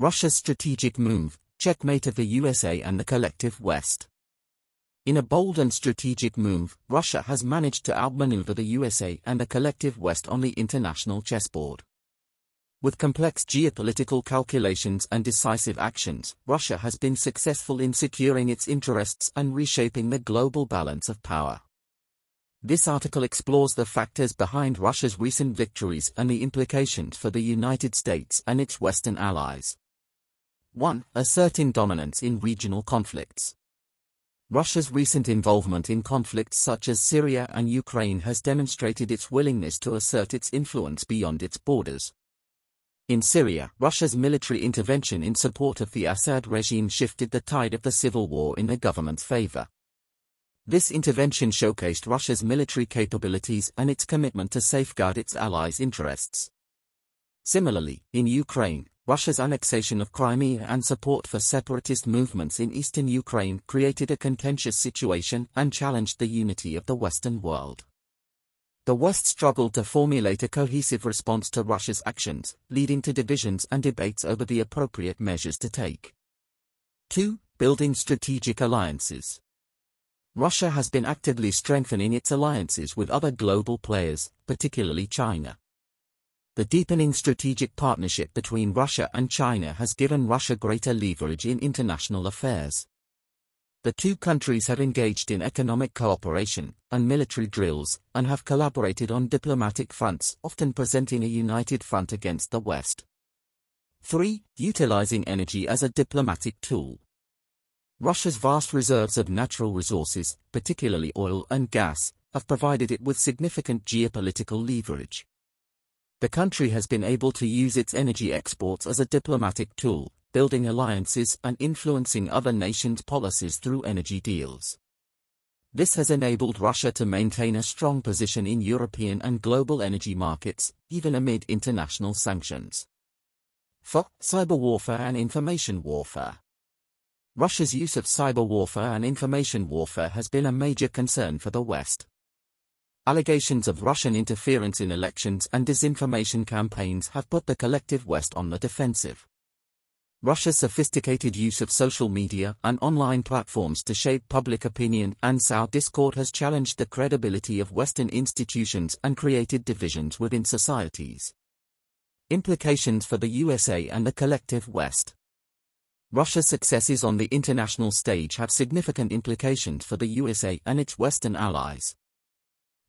Russia's strategic move, checkmate of the USA and the collective West. In a bold and strategic move, Russia has managed to outmaneuver the USA and the collective West on the international chessboard. With complex geopolitical calculations and decisive actions, Russia has been successful in securing its interests and reshaping the global balance of power. This article explores the factors behind Russia's recent victories and the implications for the United States and its Western allies. 1. Asserting dominance in regional conflicts. Russia's recent involvement in conflicts such as Syria and Ukraine has demonstrated its willingness to assert its influence beyond its borders. In Syria, Russia's military intervention in support of the Assad regime shifted the tide of the civil war in the government's favor. This intervention showcased Russia's military capabilities and its commitment to safeguard its allies' interests. Similarly, in Ukraine, Russia's annexation of Crimea and support for separatist movements in eastern Ukraine created a contentious situation and challenged the unity of the Western world. The West struggled to formulate a cohesive response to Russia's actions, leading to divisions and debates over the appropriate measures to take. 2. Building strategic alliances. Russia has been actively strengthening its alliances with other global players, particularly China. The deepening strategic partnership between Russia and China has given Russia greater leverage in international affairs. The two countries have engaged in economic cooperation and military drills and have collaborated on diplomatic fronts, often presenting a united front against the West. 3. Utilizing energy as a diplomatic tool. Russia's vast reserves of natural resources, particularly oil and gas, have provided it with significant geopolitical leverage. The country has been able to use its energy exports as a diplomatic tool, building alliances and influencing other nations' policies through energy deals. This has enabled Russia to maintain a strong position in European and global energy markets, even amid international sanctions. 4. Cyber warfare and information warfare. Russia's use of cyber warfare and information warfare has been a major concern for the West. Allegations of Russian interference in elections and disinformation campaigns have put the collective West on the defensive. Russia's sophisticated use of social media and online platforms to shape public opinion and sow discord has challenged the credibility of Western institutions and created divisions within societies. Implications for the USA and the collective West. Russia's successes on the international stage have significant implications for the USA and its Western allies.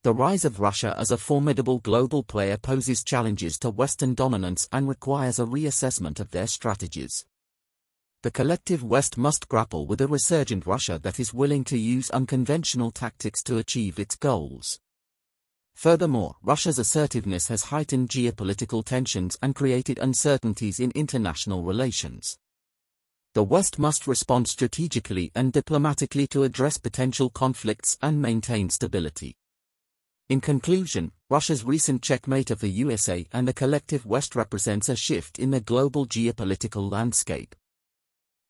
The rise of Russia as a formidable global player poses challenges to Western dominance and requires a reassessment of their strategies. The collective West must grapple with a resurgent Russia that is willing to use unconventional tactics to achieve its goals. Furthermore, Russia's assertiveness has heightened geopolitical tensions and created uncertainties in international relations. The West must respond strategically and diplomatically to address potential conflicts and maintain stability. In conclusion, Russia's recent checkmate of the USA and the collective West represents a shift in the global geopolitical landscape.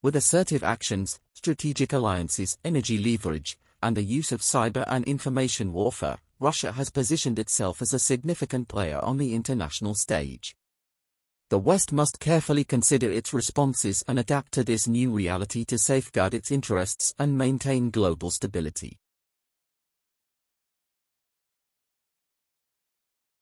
With assertive actions, strategic alliances, energy leverage, and the use of cyber and information warfare, Russia has positioned itself as a significant player on the international stage. The West must carefully consider its responses and adapt to this new reality to safeguard its interests and maintain global stability.